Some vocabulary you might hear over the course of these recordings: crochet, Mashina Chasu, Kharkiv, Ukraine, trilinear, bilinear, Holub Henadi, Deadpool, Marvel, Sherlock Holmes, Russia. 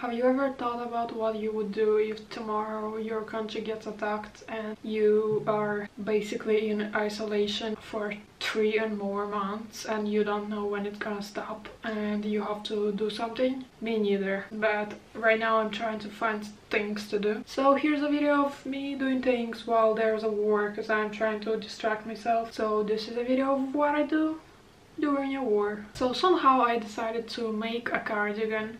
Have you ever thought about what you would do if tomorrow your country gets attacked and you are basically in isolation for 3 and more months and you don't know when it's gonna stop and you have to do something? Me neither, but right now I'm trying to find things to do. So here's a video of me doing things while there's a war, because I'm trying to distract myself. So this is a video of what I do during a war. So somehow I decided to make a cardigan.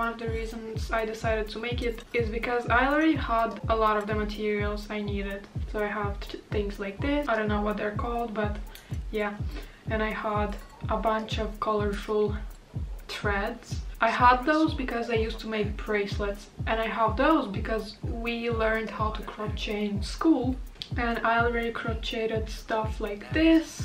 One of the reasons I decided to make it is because I already had a lot of the materials I needed. So I have things like this, I don't know what they're called, but yeah. And I had a bunch of colorful threads. I had those because I used to make bracelets, and I have those because we learned how to crochet in school, and I already crocheted stuff like this.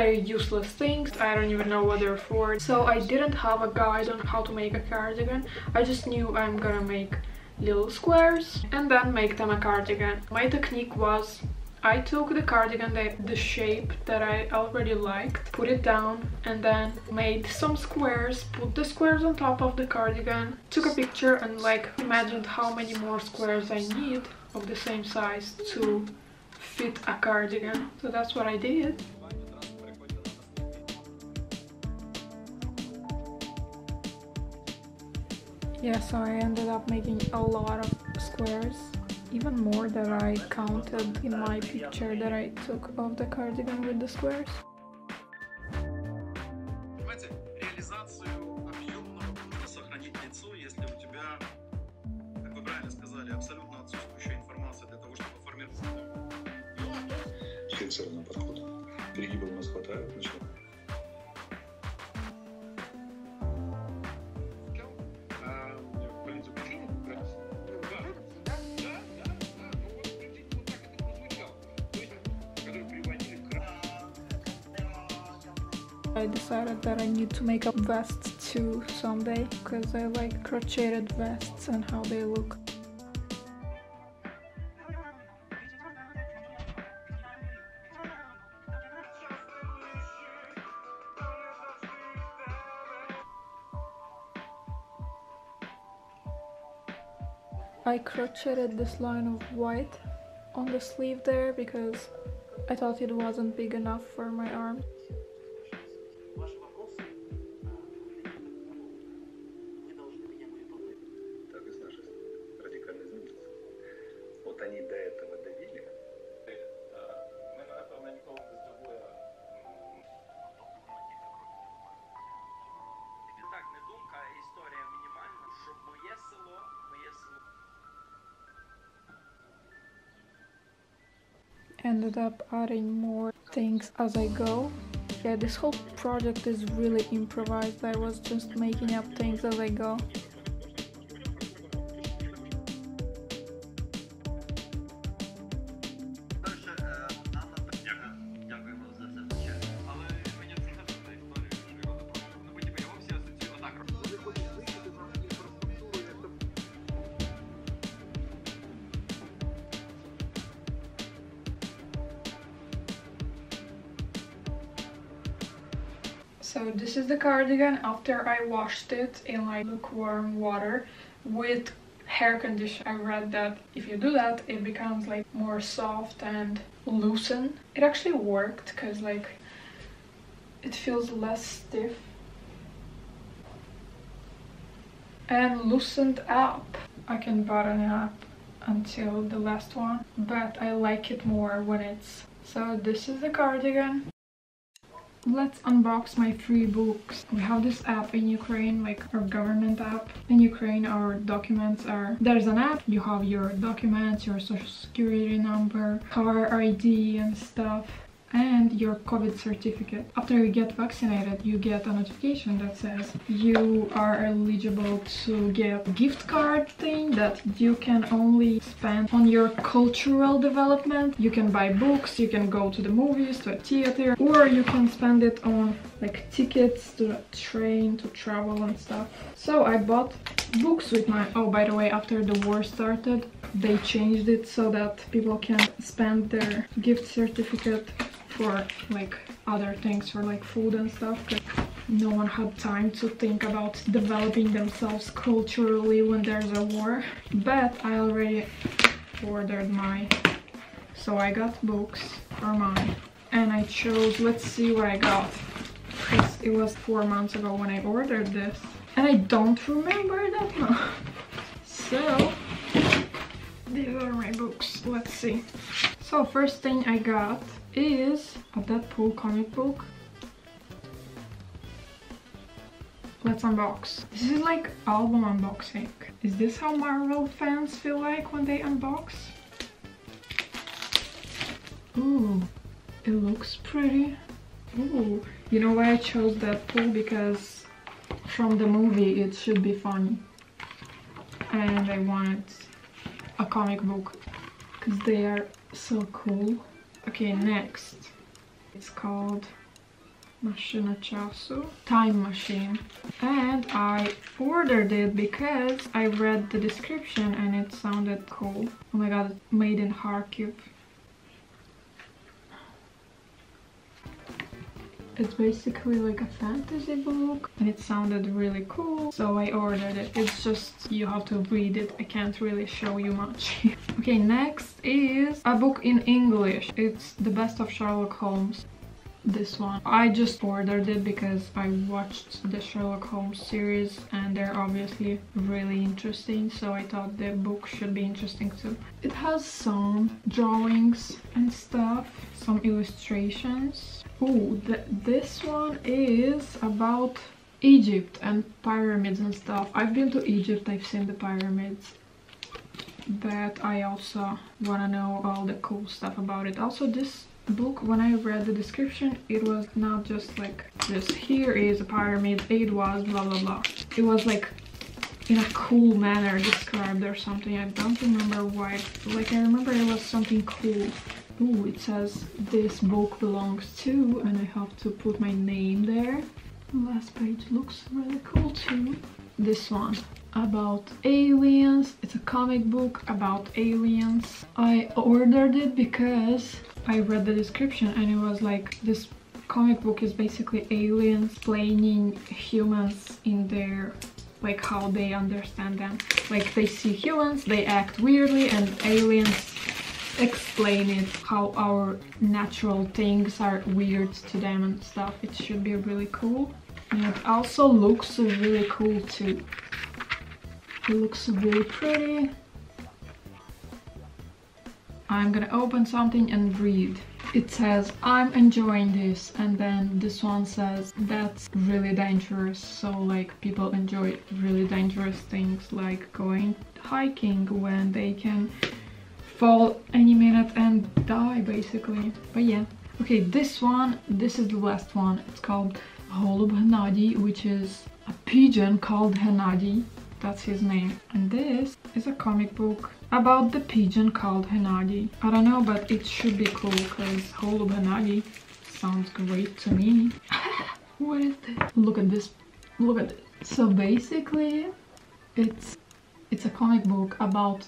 Very useless things, I don't even know what they're for. So I didn't have a guide on how to make a cardigan, I just knew I'm gonna make little squares and then make them a cardigan. My technique was, I took the cardigan, the shape that I already liked, put it down and then made some squares, put the squares on top of the cardigan, took a picture and like imagined how many more squares I need of the same size to fit a cardigan. So that's what I did. Yeah, so I ended up making a lot of squares, even more than I counted in my picture that I took of the cardigan with the squares. I decided that I need to make a vest too someday, because I like crocheted vests and how they look. I crocheted this line of white on the sleeve there because I thought it wasn't big enough for my arm. Ended up adding more things as I go. Yeah, this whole project is really improvised. I was just making up things as I go. So this is the cardigan after I washed it in like lukewarm water with hair conditioner. I read that if you do that it becomes like more soft and loosen. It actually worked because like it feels less stiff and loosened up. I can button it up until the last one, but I like it more when it's... So this is the cardigan. Let's unbox my 3 books. We have this app in Ukraine, like our government app. In Ukraine our documents are... There's an app, you have your documents, your social security number, car ID and stuff, and your COVID certificate. After you get vaccinated, you get a notification that says you are eligible to get a gift card thing that you can only spend on your cultural development. You can buy books, you can go to the movies, to a theater, or you can spend it on like tickets to the train, to travel and stuff. So I bought books with my... Oh, by the way, after the war started, they changed it so that people can spend their gift certificate for like other things, for like food and stuff. No one had time to think about developing themselves culturally when there's a war. But I already ordered mine, so I got books for mine. And I chose, let's see what I got, because it was 4 months ago when I ordered this. And I don't remember that much. So, these are my books, let's see. So first thing I got is a Deadpool comic book. Let's unbox. This is like album unboxing. Is this how Marvel fans feel like when they unbox? Ooh, it looks pretty. Ooh, you know why I chose Deadpool? Because from the movie it should be funny. And I wanted a comic book because they are so cool. Okay, next. It's called Mashina Chasu, Time Machine. And I ordered it because I read the description and it sounded cool. Oh my god, it's made in Kharkiv. It's basically like a fantasy book and it sounded really cool, so I ordered it. It's just you have to read it, I can't really show you much. Okay, next is a book in English. It's the best of Sherlock Holmes. This one I just ordered it because I watched the Sherlock Holmes series and they're obviously really interesting, so I thought the book should be interesting too. It has some drawings and stuff, some illustrations. Ooh, this one is about Egypt and pyramids and stuff. I've been to Egypt, I've seen the pyramids, but I also want to know all the cool stuff about it. Also, this book, when I read the description, it was not just like this, here is a pyramid, it was blah blah blah. It was like in a cool manner described or something. I don't remember why, like I remember it was something cool. Ooh, it says this book belongs to, and I have to put my name there. Last page looks really cool too. This one about aliens. It's a comic book about aliens. I ordered it because I read the description and it was like this comic book is basically aliens explaining humans in their, like how they understand them. Like they see humans, they act weirdly, and aliens explain it, how our natural things are weird to them and stuff. It should be really cool. And it also looks really cool too. It looks really pretty. I'm gonna open something and read. It says, I'm enjoying this, and then this one says, that's really dangerous. So like people enjoy really dangerous things like going hiking when they can fall any minute and die basically. But yeah. Okay, this one, this is the last one. It's called Holub Henadi, which is a pigeon called Henadi. That's his name. And this is a comic book about the pigeon called Henadi. I don't know, but it should be cool because Holub Henadi sounds great to me. What is this? Look at this. Look at it. So basically, it's a comic book about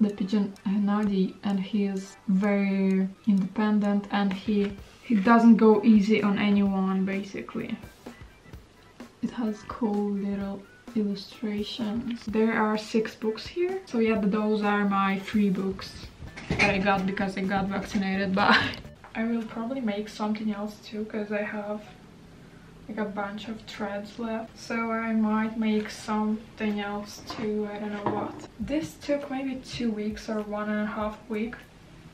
the pigeon Henadi, and he is very independent and he doesn't go easy on anyone basically. It has cool little illustrations. There are 6 books here, so yeah, those are my 3 books that I got because I got vaccinated. But I will probably make something else too because I have like a bunch of threads left, so I might make something else too, I don't know what. This took maybe 2 weeks or 1.5 weeks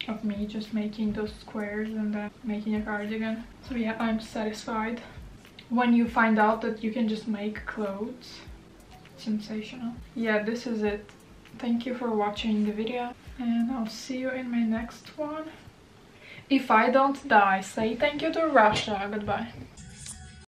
of me just making those squares and then making a cardigan, so yeah, I'm satisfied. When you find out that you can just make clothes, sensational. Yeah, this is it. Thank you for watching the video and I'll see you in my next one. If I don't die, say thank you to Russia. Goodbye.